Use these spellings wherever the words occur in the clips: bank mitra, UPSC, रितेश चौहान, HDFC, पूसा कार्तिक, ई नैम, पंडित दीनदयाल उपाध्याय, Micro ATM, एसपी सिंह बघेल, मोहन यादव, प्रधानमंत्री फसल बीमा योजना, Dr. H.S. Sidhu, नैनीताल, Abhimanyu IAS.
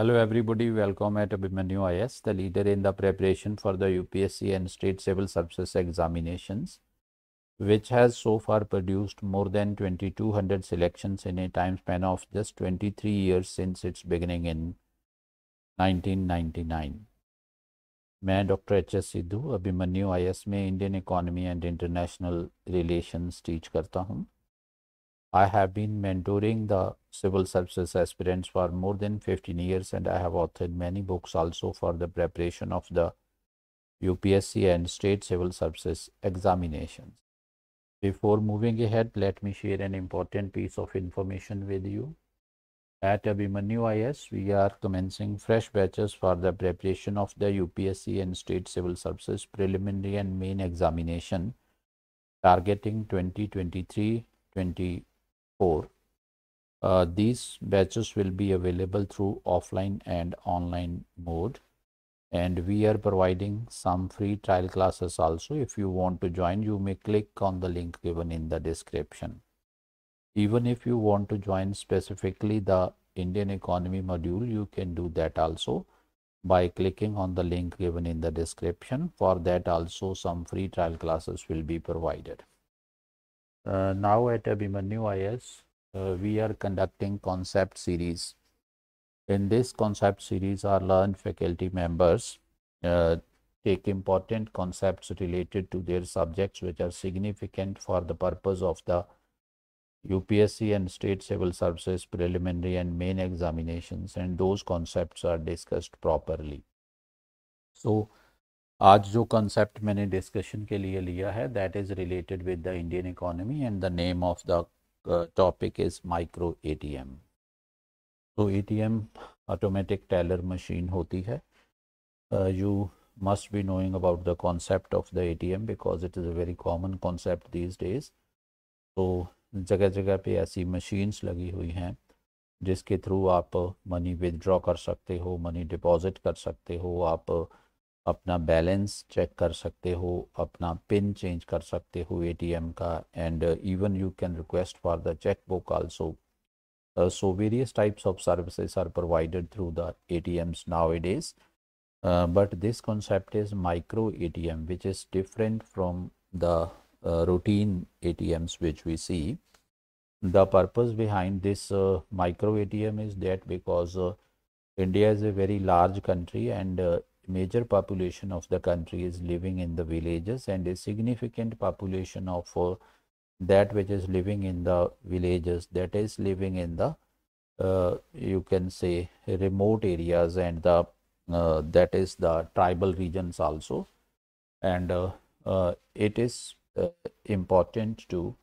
Hello everybody, welcome at Abhimanyu IAS, the leader in the preparation for the UPSC and State Civil Services examinations, which has so far produced more than 2200 selections in a time span of just 23 years since its beginning in 1999. मैं Dr. H.S. Sidhu, Abhimanyu IAS में Indian Economy and International Relations teach करता हूँ. I have been mentoring the civil services aspirants for more than 15 years and I have authored many books also for the preparation of the UPSC and state civil services examinations. Before moving ahead, let me share an important piece of information with you. At Abhimanyu IAS, we are commencing fresh batches for the preparation of the UPSC and state civil services preliminary and main examination targeting 2023-24. These batches will be available through offline and online mode, and we are providing some free trial classes also. If you want to join, you may click on the link given in the description. Even if you want to join specifically the Indian Economy module, you can do that also by clicking on the link given in the description. For that also, some free trial classes will be provided. Now at Abhimanyu IAS, we are conducting concept series. In this concept series, our learned faculty members take important concepts related to their subjects which are significant for the purpose of the UPSC and State Civil Services preliminary and main examinations, and those concepts are discussed properly. So, आज जो concept मैंने discussion के लिए लिया है, that is related with the Indian economy, and the name of the topic is Micro ATM. So ATM, automatic teller machine होती है. You must be knowing about the concept of the ATM because it is a very common concept these days. So जगह जगह पे ऐसी machines लगी हुई हैं जिसके through आप money withdraw कर सकते हो, money deposit कर सकते हो, आप अपना बैलेंस चेक कर सकते हो, अपना पिन चेंज कर सकते हो एटीएम का, and even you can request for the cheque book also. So various types of services are provided through the ATMs nowadays, but this concept is micro ATM which is different from the routine ATMs which we see. The purpose behind this micro ATM is that because India is a very large country and major population of the country is living in the villages, and a significant population of that which is living in the villages, that is living in the you can say remote areas, and the that is the tribal regions also, and it is important to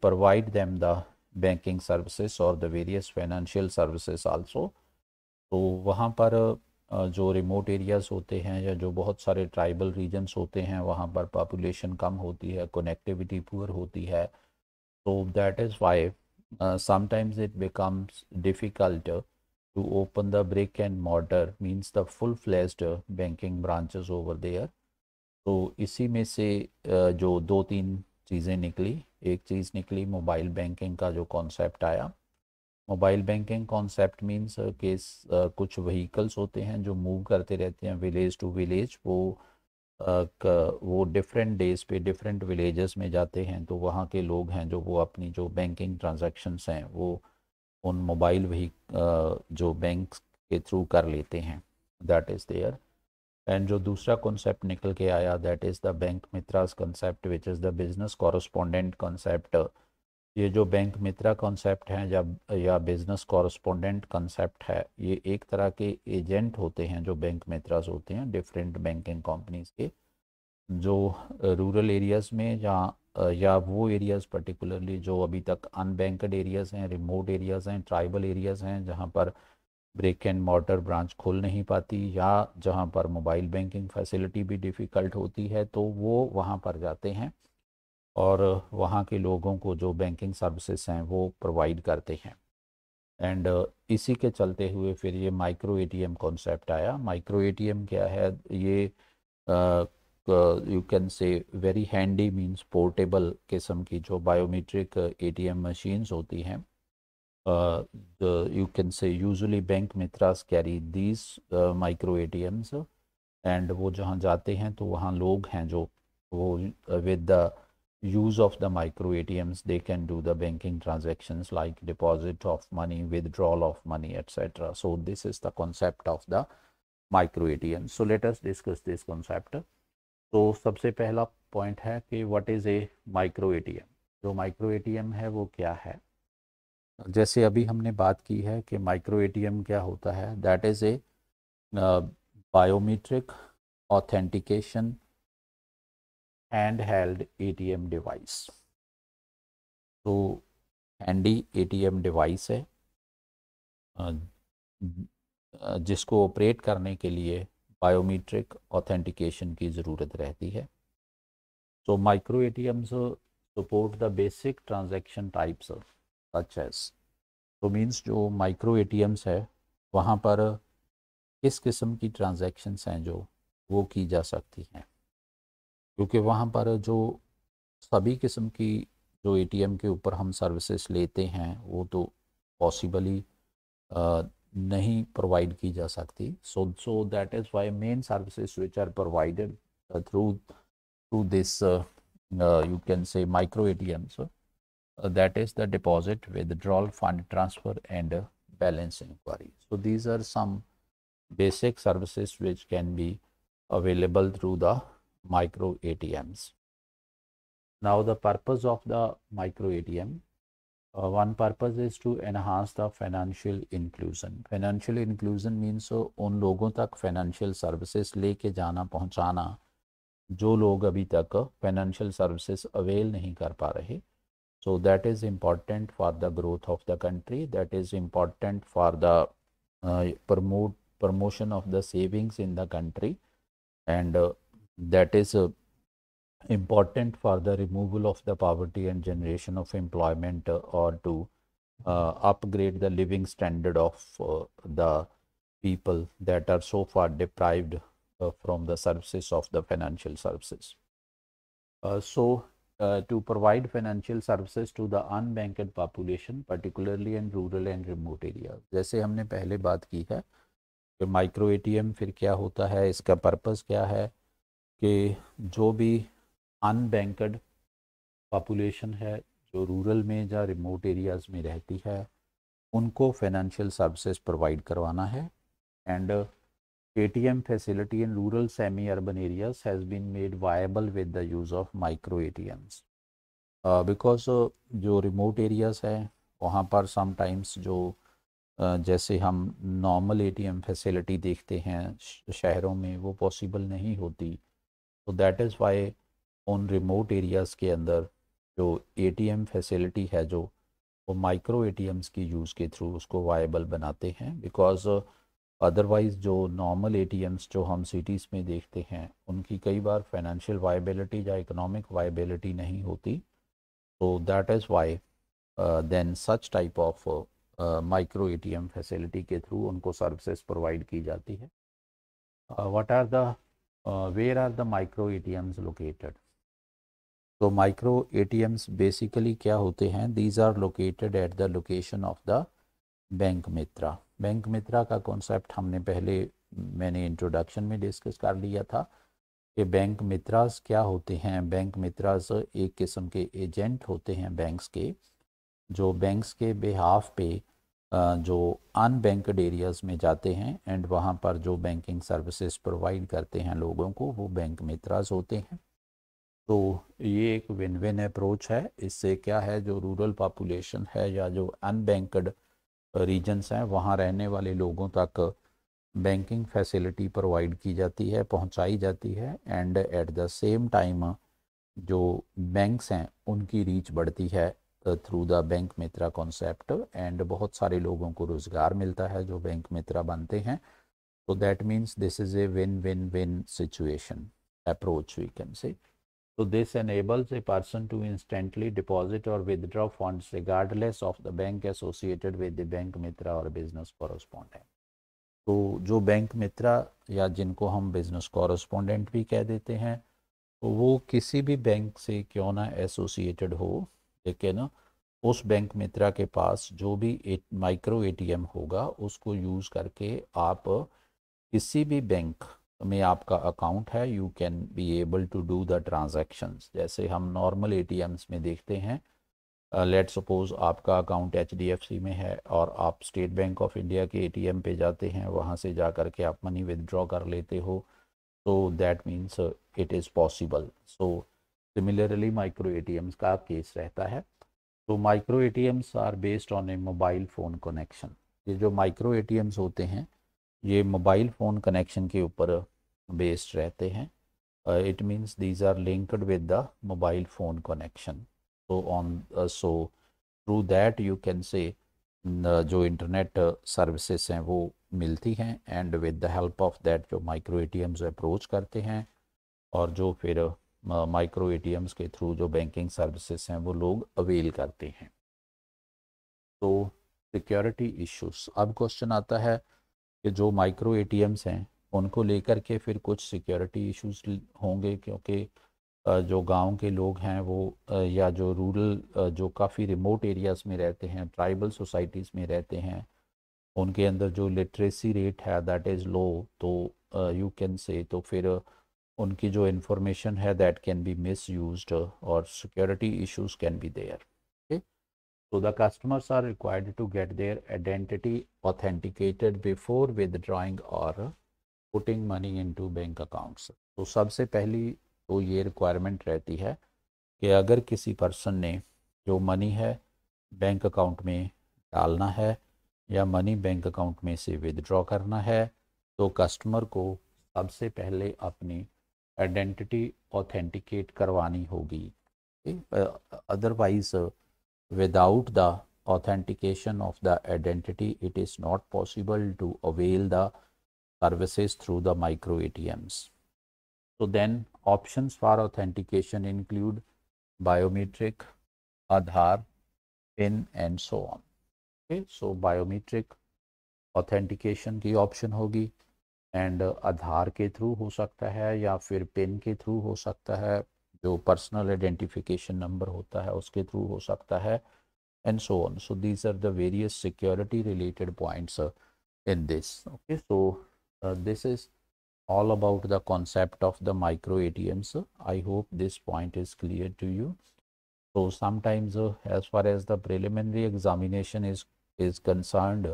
provide them the banking services or the various financial services also. तो वहाँ पर जो remote areas होते हैं या जो बहुत सारे ट्राइबल रीजन्स होते हैं वहाँ पर पॉपुलेशन कम होती है, कनेक्टिविटी पुअर होती है. तो that is why sometimes it becomes difficult to open the brick and mortar means the full fledged banking branches over there. तो इसी में से जो दो तीन चीज़ें निकली, एक चीज़ निकली मोबाइल बैंकिंग का जो कॉन्सेप्ट आया. Mobile banking concept means case कुछ व्हीकल्स होते हैं जो मूव करते रहते हैं विलेज टू विलेज, वो डिफरेंट डेज पे डिफरेंट विलेजेस में जाते हैं. तो वहाँ के लोग हैं जो वो अपनी जो बैंकिंग ट्रांजैक्शंस हैं वो उन मोबाइल जो बैंक के थ्रू कर लेते हैं, दैट इज़ देयर. एंड जो दूसरा कॉन्सेप्ट निकल के आया that is the bank Mitraz concept which is the business correspondent concept. ये जो बैंक मित्रा कॉन्सेप्ट है या बिजनेस कॉरस्पॉन्डेंट कॉन्सेप्ट है, ये एक तरह के एजेंट होते हैं जो बैंक मित्रास होते हैं डिफरेंट बैंकिंग कंपनीज के, जो रूरल एरियाज़ में या वो एरियाज़ पर्टिकुलरली जो अभी तक अनबैंकड एरियाज़ हैं, रिमोट एरियाज़ हैं, ट्राइबल एरियाज़ हैं जहाँ पर ब्रेक एंड मॉर्टर ब्रांच खोल नहीं पाती या जहाँ पर मोबाइल बैंकिंग फैसिलिटी भी डिफ़िकल्ट होती है, तो वो वहाँ पर जाते हैं और वहाँ के लोगों को जो बैंकिंग सर्विसेज हैं वो प्रोवाइड करते हैं. एंड इसी के चलते हुए फिर ये माइक्रो एटीएम कॉन्सेप्ट आया. माइक्रो एटीएम क्या है? ये you can say very handy means portable किस्म की जो बायोमेट्रिक एटीएम मशीन्स होती हैं you can say usually bank mitras carry these micro ATMs, and वो जहाँ जाते हैं तो वहाँ लोग हैं जो वो with the use of the micro ATMs they can do the banking transactions like deposit of money, withdrawal of money, etc. So this is the concept of the micro ATM. So let us discuss this concept. So सबसे पहला point है कि what is a micro ATM? जो micro ATM है वो क्या है? जैसे अभी हमने बात की है कि micro ATM क्या होता है? That is a biometric authentication handheld ATM device. So handy ATM device है जिसको ऑपरेट करने के लिए बायोमेट्रिक ऑथेंटिकेशन की ज़रूरत रहती है. So micro ATMs support the basic transaction types such as. तो मींस जो माइक्रो एटीएम्स है वहाँ पर किस किस्म की ट्रांजैक्शंस हैं जो वो की जा सकती हैं, क्योंकि वहाँ पर जो सभी किस्म की जो एटीएम के ऊपर हम सर्विसेज लेते हैं वो तो पॉसिबली नहीं प्रोवाइड की जा सकती. So that is why main services which are provided through this you can say micro ATMs, that is the deposit, withdrawal, fund transfer and balance inquiry. So these are some basic services which can be available through the micro ATMs. Now the purpose of the micro ATM, one purpose is to enhance the financial inclusion. Financial inclusion means उन लोगों तक financial services लेके जाना पहुँचाना जो लोग अभी तक financial services avail नहीं कर पा रहे. So that is important for the growth of the country. That is important for the promotion of the savings in the country, and that is important for the removal of the poverty and generation of employment, or to upgrade the living standard of the people that are so far deprived from the services of the financial services. To provide financial services to the unbanked population, particularly in rural and remote areas. जैसे हमने पहले बात की है कि micro ATM फिर क्या होता है, इसका पर्पस क्या है कि जो भी अनबैंकड पॉपुलेशन है जो रूरल में या रिमोट एरियाज़ में रहती है उनको फाइनेंशियल सर्विसेज प्रोवाइड करवाना है. And ATM facility in rural semi urban areas has been made viable with the use of micro ATMs, because जो रिमोट एरियाज़ हैं वहाँ पर समटाइम्स जो जैसे हम नॉर्मल एटीएम फैसिलिटी देखते हैं शहरों में वो पॉसिबल नहीं होती. तो दैट इज़ वाई उन रिमोट एरियाज़ के अंदर जो एटीएम फैसिलिटी है जो वो माइक्रो एटीएम्स की यूज़ के थ्रू उसको वायबल बनाते हैं, बिकॉज अदरवाइज़ जो नॉर्मल एटीएम्स जो हम सिटीज़ में देखते हैं उनकी कई बार फाइनेंशियल वायबिलिटी या इकोनॉमिक वायबिलिटी नहीं होती. तो that is why then such type of micro ATM facility के थ्रू उनको सर्विसेज प्रोवाइड की जाती है. Where are the micro ATMs located? तो माइक्रो एटीएम्स बेसिकली क्या होते हैं, these are located at the location of the bank Mitra. Bank Mitra का कॉन्सेप्ट हमने पहले मैंने इंट्रोडक्शन में डिस्कस कर लिया था कि बैंक मित्रास क्या होते हैं. बैंक मित्रास एक किस्म के एजेंट होते हैं बैंक्स के, जो बैंक्स के बिहाफ पे जो अनबैंकड एरियाज़ में जाते हैं एंड वहाँ पर जो बैंकिंग सर्विसेज प्रोवाइड करते हैं लोगों को वो बैंक मित्राज होते हैं. तो ये एक विन विन अप्रोच है. इससे क्या है, जो रूरल पॉपुलेशन है या जो अनबैंकड रीजन्स हैं वहाँ रहने वाले लोगों तक बैंकिंग फैसिलिटी प्रोवाइड की जाती है, पहुँचाई जाती है, and at the same time जो बैंक्स हैं उनकी रीच बढ़ती है through the bank Mitra concept, and बहुत सारे लोगों को रोज़गार मिलता है जो बैंक मित्रा बनते हैं. तो that means this is a win win win situation approach we can say. तो this enables a person to instantly deposit और withdraw funds regardless of the bank associated with the bank Mitra और business correspondent. तो जो bank मित्रा या जिनको हम business correspondent भी कह देते हैं तो वो किसी भी बैंक से क्यों ना एसोसिएटेड हो, लेकिन उस बैंक मित्रा के पास जो भी माइक्रो एटीएम होगा उसको यूज़ करके आप किसी भी बैंक में आपका अकाउंट है, you can be able to do the transactions. जैसे हम नॉर्मल एटीएम्स में देखते हैं, लेट्स सपोज आपका अकाउंट एचडीएफसी में है और आप स्टेट बैंक ऑफ इंडिया के एटीएम पे जाते हैं, वहाँ से जा कर के आप मनी विदड्रॉ कर लेते हो, तो that means it is possible. So similarly micro ATMs का केस रहता है। तो micro ATMs are based on a mobile phone connection. ये जो माइक्रो एटीएम्स होते हैं ये मोबाइल फ़ोन कनेक्शन के ऊपर बेस्ड रहते हैं। It means these are linked with the mobile phone connection. तो so through that you can say जो इंटरनेट सर्विसेज हैं वो मिलती हैं, and with the help of that जो माइक्रो एटीएम्स अप्रोच करते हैं और जो फिर माइक्रो एटीएम्स के थ्रू जो बैंकिंग सर्विसेज हैं वो लोग अवेल करते हैं। तो सिक्योरिटी इश्यूज। अब क्वेश्चन आता है कि जो माइक्रो एटीएम्स हैं उनको लेकर के फिर कुछ सिक्योरिटी इश्यूज होंगे, क्योंकि जो गांव के लोग हैं वो या जो रूरल जो काफ़ी रिमोट एरियाज़ में रहते हैं, ट्राइबल सोसाइटीज़ में रहते हैं, उनके अंदर जो लिटरेसी रेट है दैट इज़ लो, तो यू कैन से तो फिर उनकी जो इन्फॉर्मेशन है that can be misused और security issues can be there. Okay, so the customers are required to get their identity authenticated before withdrawing और putting money into bank accounts. तो सबसे पहली तो ये रिक्वायरमेंट रहती है कि अगर किसी पर्सन ने जो मनी है बैंक अकाउंट में डालना है या मनी बैंक अकाउंट में से विदड्रॉ करना है, तो कस्टमर को सबसे पहले अपनी आइडेंटिटी ऑथेंटिकेट करवानी होगी। Otherwise without the authentication of the identity it is not possible to avail the services through the micro ATMs. So then options for authentication include biometric, Aadhaar, PIN and so on. Okay, so biometric authentication की option होगी, and Aadhaar के through हो सकता है या फिर pin के through हो सकता है, जो पर्सनल आइडेंटिफिकेशन नंबर होता है उसके थ्रू हो सकता है, and so on. So these are the various security related points in this. Okay, so this is all about the concept of the micro ATMs. I hope this point is clear to you. So sometimes as far as the preliminary examination is concerned,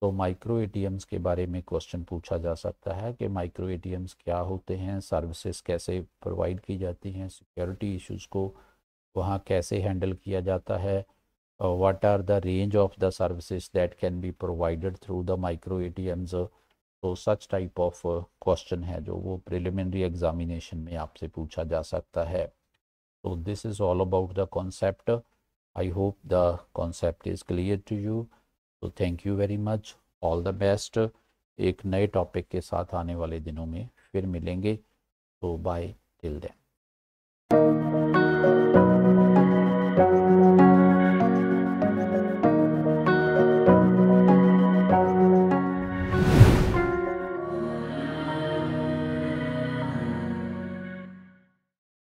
तो micro ATMs के बारे में question पूछा जा सकता है कि micro ATMs क्या होते हैं, services कैसे provide की जाती हैं, security issues को वहाँ कैसे handle किया जाता है, what are the range of the services that can be provided through the micro ATMs। तो सच टाइप ऑफ क्वेश्चन है जो वो प्रिलिमिनरी एग्जामिनेशन में आपसे पूछा जा सकता है। तो this is all about the concept. I hope the concept is clear to you. तो thank you very much, all the best. एक नए टॉपिक के साथ आने वाले दिनों में फिर मिलेंगे। तो बाय टिल देन।